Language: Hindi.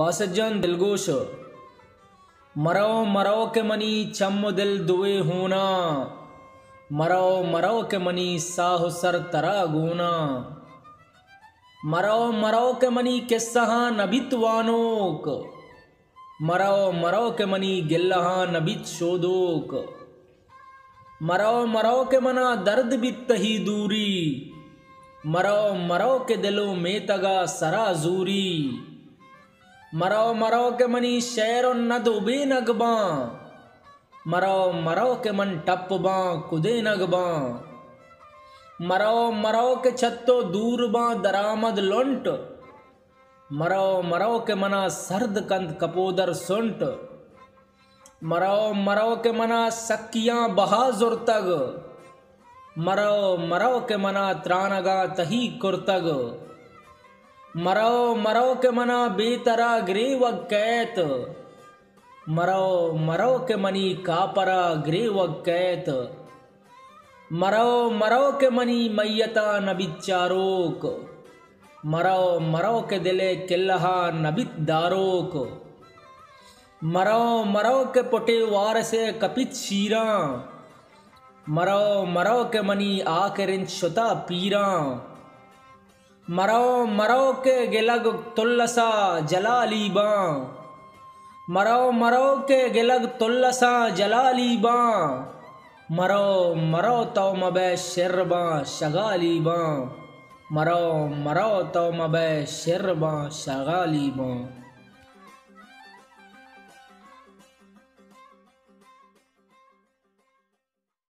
बासज्जान दिलगोश। मरो मरो के मनी चम दिल दुए होना, मरो मरो के मनी साहु सर तरा गोना। मरो मरो के मनी किस्सहा नबित वानोक, मरो मरो के मनी गिल्लहा नबित शोदोक। मरो मरो के मना दर्द बित ही दूरी, मरो मरो के दिलों में तगा सरा जूरी। मरो मरो के मनी शेर नद उबे नगबा, मरो मरो के मन टप बाँ कुदे नगबा। मरो मरो के छत्तो दूर बाँ दरामद लुंट, मरो मरो के मना सर्द कंद कपोदर सुंट। मरो मरो के मना सक्कियाँ बहा जुर्तग, मरो मरो के मना त्राणगा तही कुर्तग। मरो मरो के मना बेतरा ग्रे व कैत, मरो मरो के मनी कापरा ग्रे व कैत। मरो मरो के मनी मैयता नबित चारोक, मरो मरो के दिले किल्लहा नबित दारोक। मरो मरो के पुटे वार से कपित शीरा, मरो मरो के मनी आकरिन शुता पीरा। मरो मरो के गिलग तुल्लसा जलाली बाँ, मरो मरो के गिलग तुल्लसा जलाली बाँ। मरो मरो तो मबै शिर बाँ शगाली बाँ, मरो मरो तो मबै शिर बाँ शगाली बाँ।